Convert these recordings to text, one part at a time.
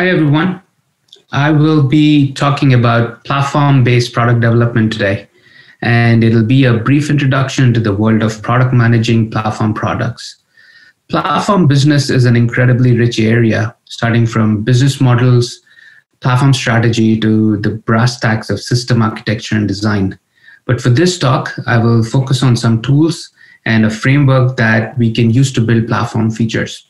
Hi, everyone. I will be talking about platform-based product development today, and it'll be a brief introduction to the world of product managing platform products. Platform business is an incredibly rich area, starting from business models, platform strategy, to the brass tacks of system architecture and design. But for this talk, I will focus on some tools and a framework that we can use to build platform features.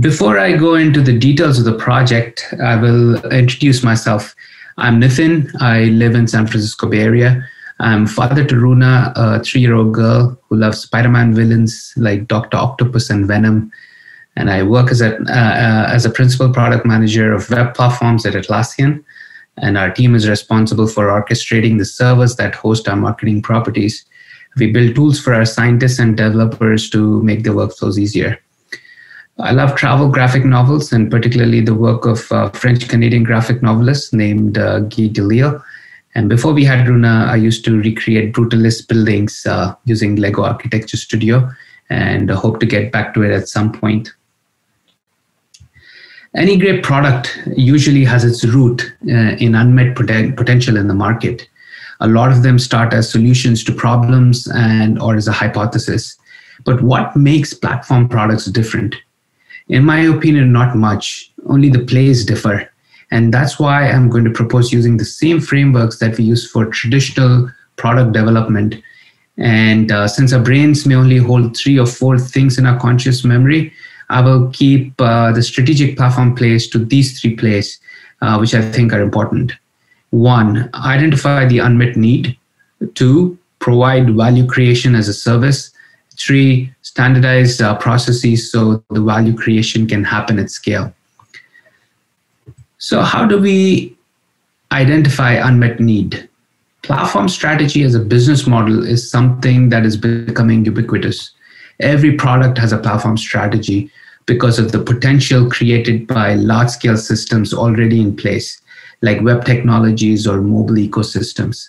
Before I go into the details of the project, I will introduce myself. I'm Nitin. I live in San Francisco Bay Area. I'm father to Runa, a 3-year-old girl who loves Spider-Man villains like Dr. Octopus and Venom. And I work as a principal product manager of web platforms at Atlassian. And our team is responsible for orchestrating the servers that host our marketing properties. We build tools for our scientists and developers to make their workflows easier. I love travel graphic novels, and particularly the work of a French-Canadian graphic novelist named Guy Delisle. And before we had Runa, I used to recreate brutalist buildings using Lego Architecture Studio, and I hope to get back to it at some point. Any great product usually has its root in unmet potential in the market. A lot of them start as solutions to problems or as a hypothesis. But what makes platform products different? In my opinion, not much, only the plays differ. And that's why I'm going to propose using the same frameworks that we use for traditional product development. And since our brains may only hold 3 or 4 things in our conscious memory, I will keep the strategic platform plays to these 3 plays, which I think are important. 1, identify the unmet need. 2, provide value creation as a service. 3, standardized processes so the value creation can happen at scale. So how do we identify unmet need? Platform strategy as a business model is something that is becoming ubiquitous. Every product has a platform strategy because of the potential created by large-scale systems already in place, like web technologies or mobile ecosystems.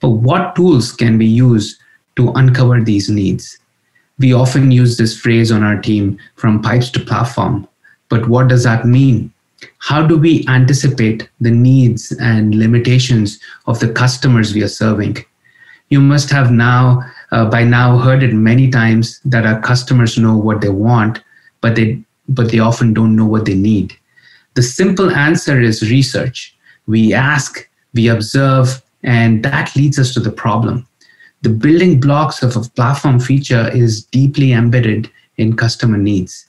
But what tools can we use to uncover these needs? We often use this phrase on our team, from pipes to platform. But what does that mean? How do we anticipate the needs and limitations of the customers we are serving? You must have by now heard it many times that our customers know what they want, but they often don't know what they need. The simple answer is research. We ask, we observe, and that leads us to the problem. The building blocks of a platform feature is deeply embedded in customer needs.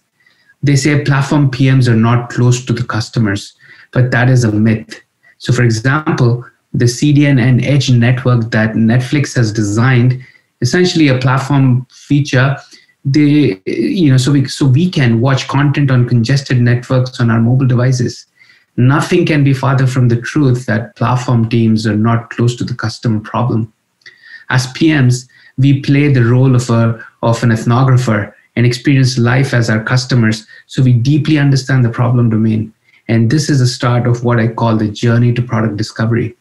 They say platform PMs are not close to the customers, but that is a myth. So for example, the CDN and edge network that Netflix has designed, essentially a platform feature, so we can watch content on congested networks on our mobile devices. Nothing can be farther from the truth that platform teams are not close to the customer problem. As PMs, we play the role of an ethnographer and experience life as our customers, so we deeply understand the problem domain. And this is the start of what I call the journey to product discovery.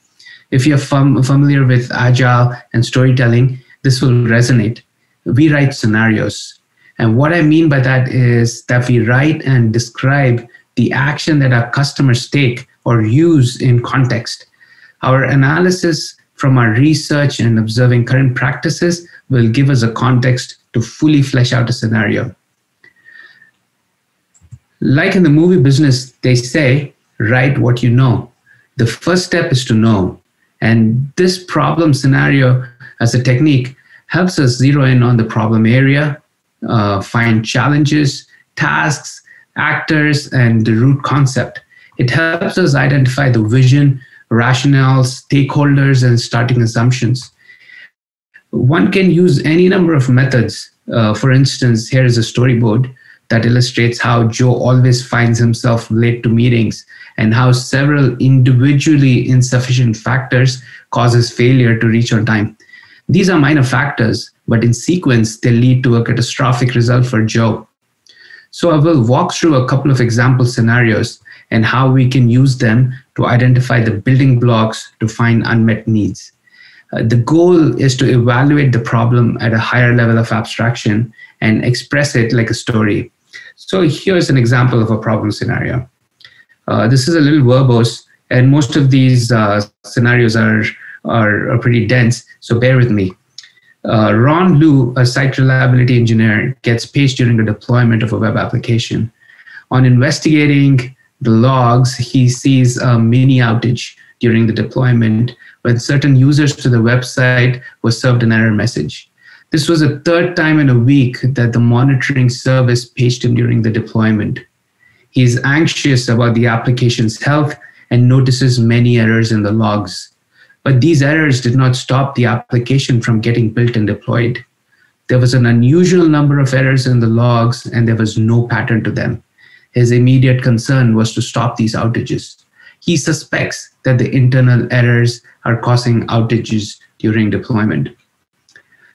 If you're familiar with agile and storytelling, this will resonate. We write scenarios. And what I mean by that is that we write and describe the action that our customers take or use in context. Our analysis from our research and observing current practices will give us a context to fully flesh out a scenario. Like in the movie business, they say, write what you know. The first step is to know. And this problem scenario as a technique helps us zero in on the problem area, find challenges, tasks, actors, and the root concept. It helps us identify the vision, rationale, stakeholders, and starting assumptions. One can use any number of methods. For instance, here is a storyboard that illustrates how Joe always finds himself late to meetings and how several individually insufficient factors causes failure to reach on time. These are minor factors, but in sequence, they lead to a catastrophic result for Joe. So I will walk through a couple of example scenarios and how we can use them to identify the building blocks to find unmet needs. The goal is to evaluate the problem at a higher level of abstraction and express it like a story. So here's an example of a problem scenario. This is a little verbose, and most of these scenarios are pretty dense, so bear with me. Ron Liu, a site reliability engineer, gets paged during the deployment of a web application. On investigating the logs, he sees a mini outage during the deployment when certain users to the website were served an error message. This was the third time in a week that the monitoring service paged him during the deployment. He is anxious about the application's health and notices many errors in the logs. But these errors did not stop the application from getting built and deployed. There was an unusual number of errors in the logs, and there was no pattern to them. His immediate concern was to stop these outages. He suspects that the internal errors are causing outages during deployment.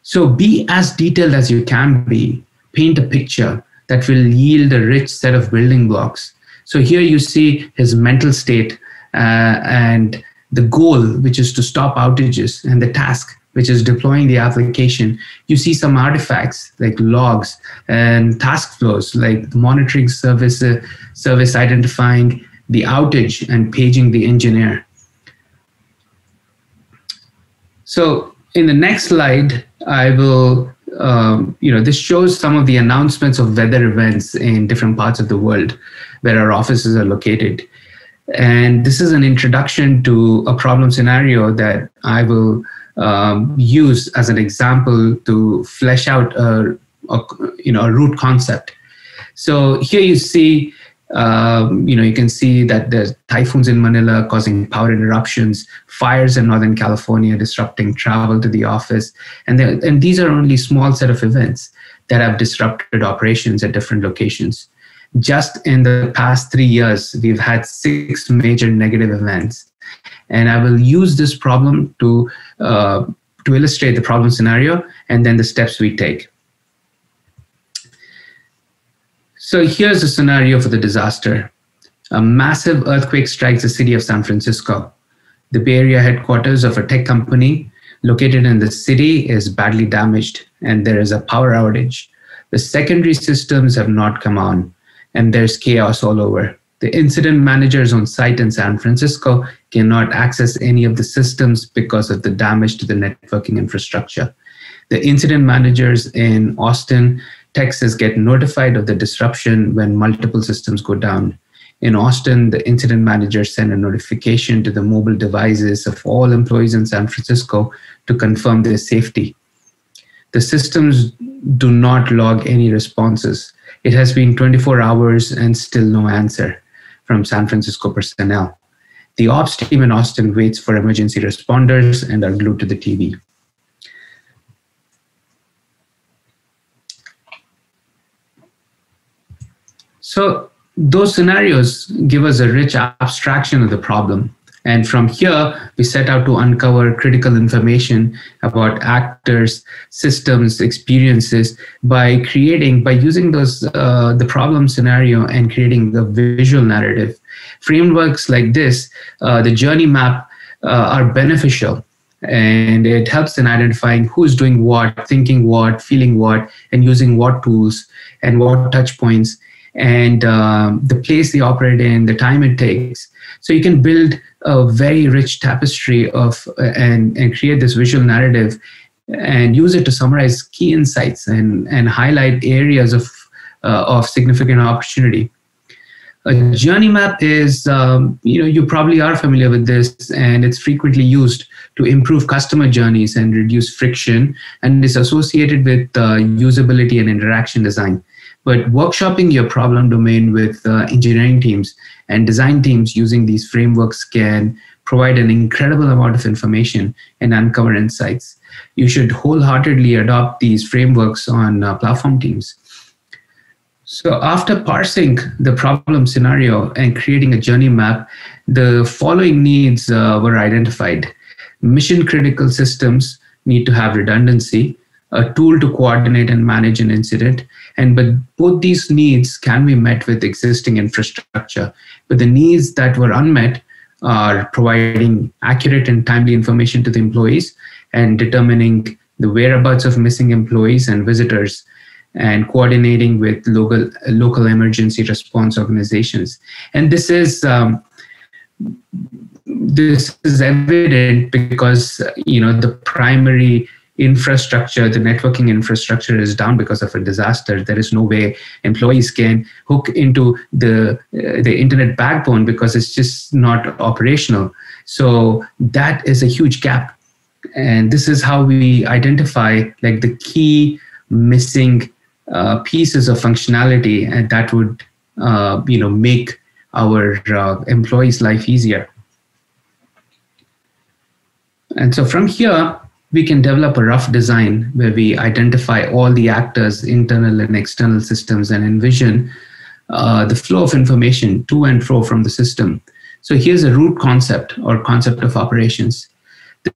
So be as detailed as you can be. Paint a picture that will yield a rich set of building blocks. So here you see his mental state and the goal, which is to stop outages, and the task, which is deploying the application. You see some artifacts like logs and task flows, like the monitoring service identifying the outage and paging the engineer. So in the next slide, I will, this shows some of the announcements of weather events in different parts of the world where our offices are located. And this is an introduction to a problem scenario that I will use as an example to flesh out a root concept. So here you see, you can see that there's typhoons in Manila causing power interruptions, fires in Northern California disrupting travel to the office. And these are only small set of events that have disrupted operations at different locations. Just in the past 3 years, we've had 6 major negative events. And I will use this problem to illustrate the problem scenario and then the steps we take. So here's a scenario for the disaster. A massive earthquake strikes the city of San Francisco. The Bay Area headquarters of a tech company located in the city is badly damaged, and there is a power outage. The secondary systems have not come on, and there's chaos all over. The incident managers on site in San Francisco cannot access any of the systems because of the damage to the networking infrastructure. The incident managers in Austin, Texas get notified of the disruption when multiple systems go down. In Austin, the incident managers send a notification to the mobile devices of all employees in San Francisco to confirm their safety. The systems do not log any responses. It has been 24 hours and still no answer from San Francisco personnel. The ops team in Austin waits for emergency responders and are glued to the TV. So those scenarios give us a rich abstraction of the problem. And from here, we set out to uncover critical information about actors, systems, experiences by using those the problem scenario and creating the visual narrative. Frameworks like this, the journey map, are beneficial, and it helps in identifying who's doing what, thinking what, feeling what, and using what tools and what touch points, and the place they operate in, the time it takes. So you can build a very rich tapestry of and create this visual narrative and use it to summarize key insights and highlight areas of significant opportunity. A journey map is, you probably are familiar with this, and it's frequently used to improve customer journeys and reduce friction, and is associated with usability and interaction design. But workshopping your problem domain with engineering teams and design teams using these frameworks can provide an incredible amount of information and uncover insights. You should wholeheartedly adopt these frameworks on platform teams. So after parsing the problem scenario and creating a journey map, the following needs were identified. Mission-critical systems need to have redundancy, a tool to coordinate and manage an incident, but both these needs can be met with existing infrastructure. But the needs that were unmet are providing accurate and timely information to the employees and determining the whereabouts of missing employees and visitors, and coordinating with local emergency response organizations. And this is evident because, you know, the primary infrastructure, the networking infrastructure is down because of a disaster. There is no way employees can hook into the internet backbone because it's just not operational. So that is a huge gap. And this is how we identify like the key missing pieces of functionality, and that would you know, make our employees' life easier. And so from here, we can develop a rough design where we identify all the actors, internal and external systems, and envision the flow of information to and fro from the system. So here's a root concept or concept of operations.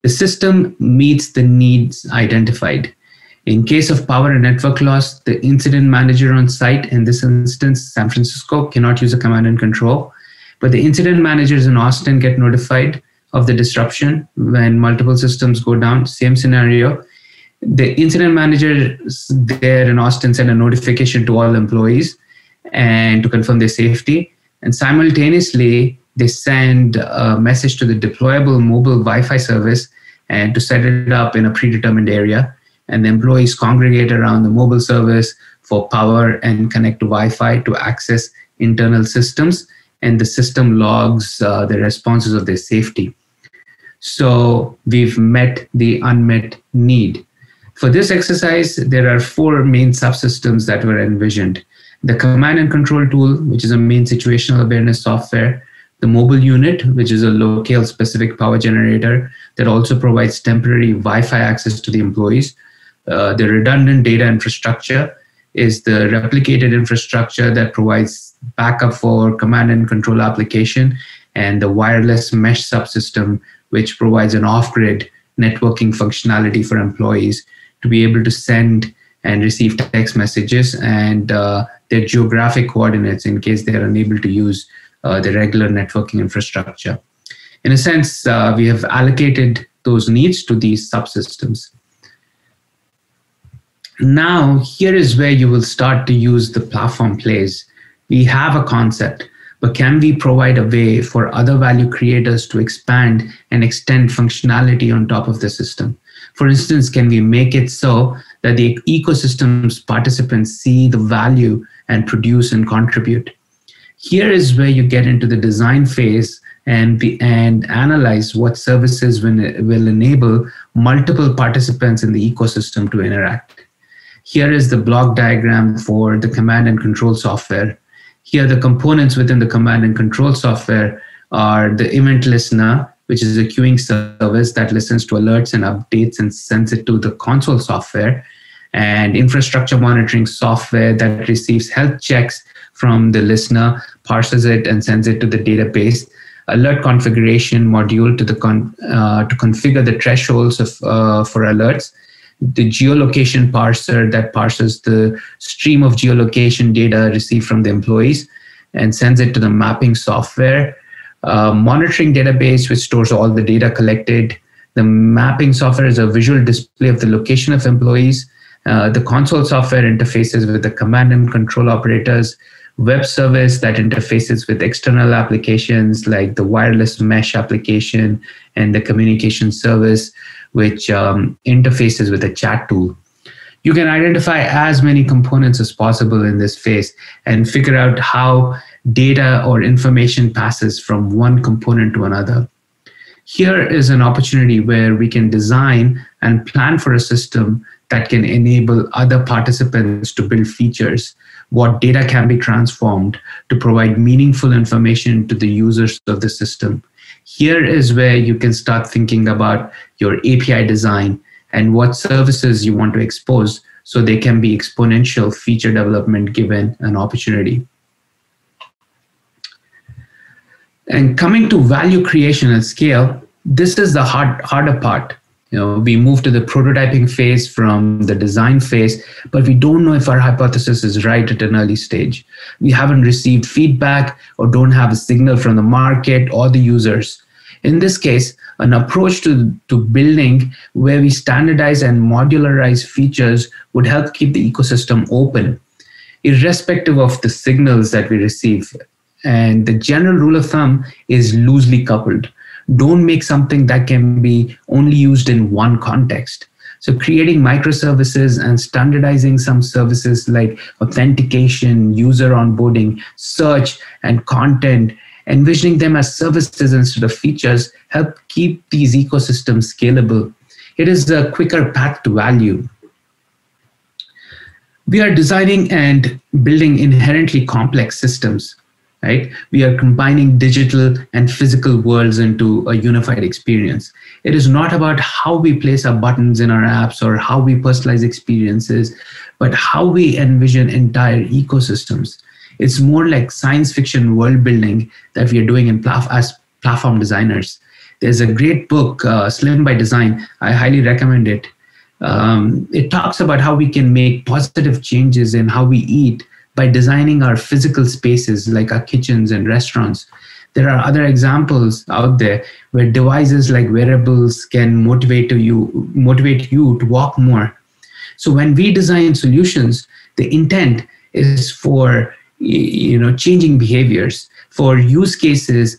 The system meets the needs identified. In case of power and network loss, the incident manager on site, in this instance, San Francisco, cannot use a command and control, but the incident managers in Austin get notified of the disruption when multiple systems go down. Same scenario. The incident manager there in Austin sent a notification to all employees and to confirm their safety. And simultaneously, they send a message to the deployable mobile Wi-Fi service and to set it up in a predetermined area. And the employees congregate around the mobile service for power and connect to Wi-Fi to access internal systems. And the system logs the responses of their safety. So we've met the unmet need. For this exercise, there are four main subsystems that were envisioned. The command and control tool, which is a main situational awareness software. The mobile unit, which is a locale specific power generator that also provides temporary Wi-Fi access to the employees. The redundant data infrastructure is the replicated infrastructure that provides backup for command and control application, and the wireless mesh subsystem, which provides an off-grid networking functionality for employees to be able to send and receive text messages and their geographic coordinates in case they are unable to use the regular networking infrastructure. In a sense, we have allocated those needs to these subsystems. Now, here is where you will start to use the platform plays. We have a concept, but can we provide a way for other value creators to expand and extend functionality on top of the system? For instance, can we make it so that the ecosystem's participants see the value and produce and contribute? Here is where you get into the design phase and analyze what services will enable multiple participants in the ecosystem to interact. Here is the block diagram for the command and control software. Here, the components within the command and control software are the event listener, which is a queuing service that listens to alerts and updates and sends it to the console software, and infrastructure monitoring software that receives health checks from the listener, parses it, and sends it to the database. Alert configuration module to configure the thresholds of, for alerts. The geolocation parser that parses the stream of geolocation data received from the employees and sends it to the mapping software. Monitoring database, which stores all the data collected. The mapping software is a visual display of the location of employees. The console software interfaces with the command and control operators. Web service that interfaces with external applications like the wireless mesh application and the communication service, which interfaces with a chat tool. You can identify as many components as possible in this phase and figure out how data or information passes from one component to another. Here is an opportunity where we can design and plan for a system that can enable other participants to build features. What data can be transformed to provide meaningful information to the users of the system. Here is where you can start thinking about your API design and what services you want to expose so they can be exponential feature development given an opportunity. And coming to value creation at scale, this is the harder part. You know, we move to the prototyping phase from the design phase, but we don't know if our hypothesis is right at an early stage. We haven't received feedback or don't have a signal from the market or the users. In this case, an approach to building where we standardize and modularize features would help keep the ecosystem open, irrespective of the signals that we receive. And the general rule of thumb is loosely coupled. Don't make something that can be only used in one context. So creating microservices and standardizing some services like authentication, user onboarding, search, and content, envisioning them as services instead of features, help keep these ecosystems scalable. It is a quicker path to value. We are designing and building inherently complex systems, right? We are combining digital and physical worlds into a unified experience. It is not about how we place our buttons in our apps or how we personalize experiences, but how we envision entire ecosystems. It's more like science fiction world building that we are doing in as platform designers. There's a great book, Slim by Design. I highly recommend it. It talks about how we can make positive changes in how we eat by designing our physical spaces like our kitchens and restaurants. There are other examples out there where devices like wearables can motivate you to walk more. So when we design solutions, the intent is for changing behaviors, for use cases,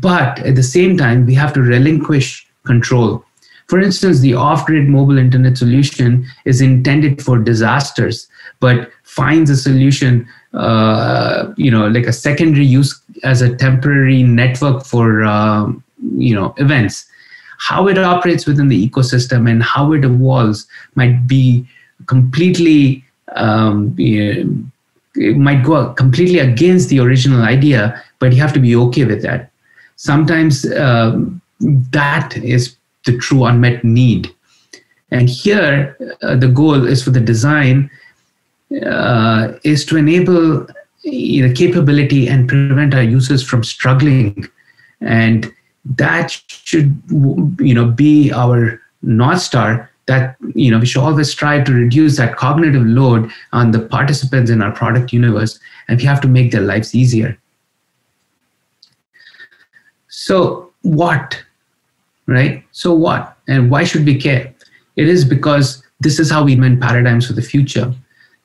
but at the same time, we have to relinquish control. For instance, the off-grid mobile internet solution is intended for disasters, but finds a solution, like a secondary use as a temporary network for, events. How it operates within the ecosystem and how it evolves might be completely, it might go completely against the original idea, but you have to be okay with that. Sometimes that is the true unmet need. And here, the goal is for the design is to enable capability and prevent our users from struggling. And that should be our North Star, that we should always strive to reduce that cognitive load on the participants in our product universe, and we have to make their lives easier. So what, right? So what, and why should we care? It is because this is how we invent paradigms for the future.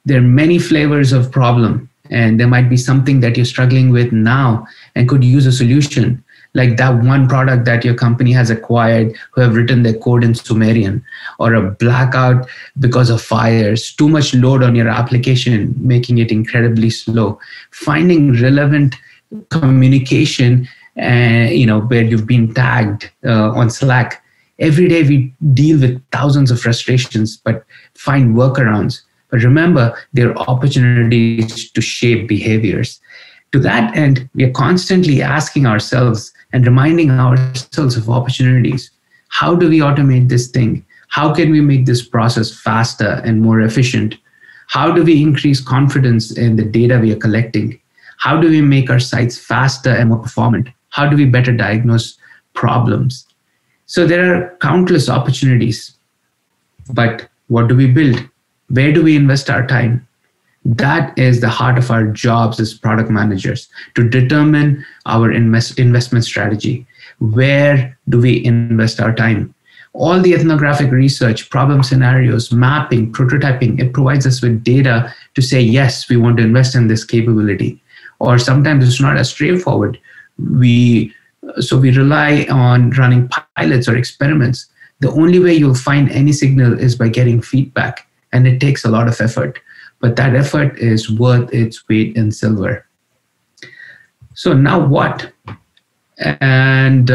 There are many flavors of problem, and there might be something that you're struggling with now and could use a solution, like that one product that your company has acquired who have written their code in Sumerian, or a blackout because of fires, too much load on your application, making it incredibly slow. Finding relevant communication, where you've been tagged on Slack. Every day we deal with thousands of frustrations, but find workarounds. But remember, there are opportunities to shape behaviors. To that end, we are constantly asking ourselves and reminding ourselves of opportunities. How do we automate this thing? How can we make this process faster and more efficient? How do we increase confidence in the data we are collecting? How do we make our sites faster and more performant? How do we better diagnose problems? So there are countless opportunities, but what do we build? Where do we invest our time? That is the heart of our jobs as product managers, to determine our investment strategy. Where do we invest our time? All the ethnographic research, problem scenarios, mapping, prototyping, it provides us with data to say, yes, we want to invest in this capability. Or sometimes it's not as straightforward. So we rely on running pilots or experiments. The only way you'll find any signal is by getting feedback, and it takes a lot of effort. But that effort is worth its weight in silver. So now what? And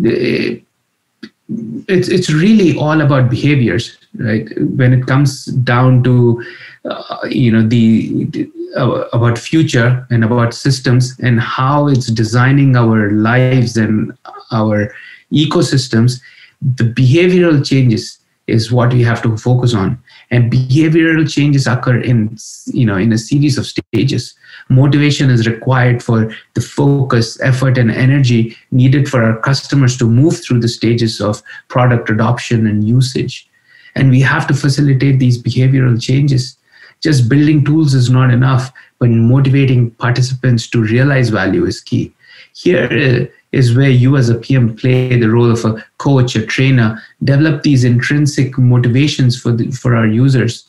it's really all about behaviors, right? When it comes down to about future and about systems and how it's designing our lives and our ecosystems, the behavioral changes is what we have to focus on. And behavioral changes occur in a series of stages. Motivation is required for the focus, effort, and energy needed for our customers to move through the stages of product adoption and usage. And we have to facilitate these behavioral changes. Just building tools is not enough, but motivating participants to realize value is key. Here is where you as a PM play the role of a coach, a trainer, develop these intrinsic motivations for our users.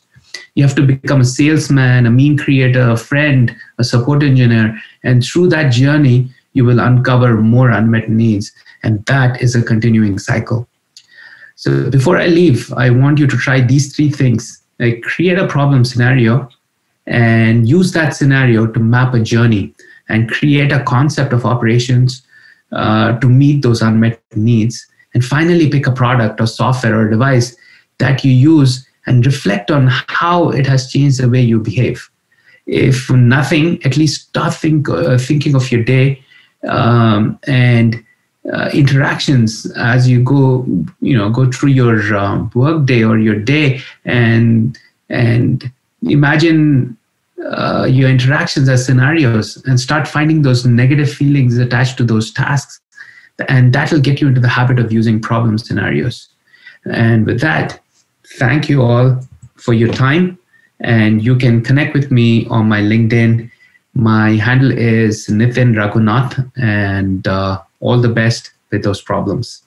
You have to become a salesman, a meme creator, a friend, a support engineer. And through that journey, you will uncover more unmet needs. And that is a continuing cycle. So before I leave, I want you to try these three things. Like create a problem scenario and use that scenario to map a journey and create a concept of operations to meet those unmet needs. And finally, pick a product or software or device that you use and reflect on how it has changed the way you behave. If nothing, at least start thinking of your day and interactions as you go through your work day or your day, and imagine your interactions as scenarios and start finding those negative feelings attached to those tasks. And that will get you into the habit of using problem scenarios. And with that, thank you all for your time. And you can connect with me on my LinkedIn. My handle is Nitin Raghunath, and all the best with those problems.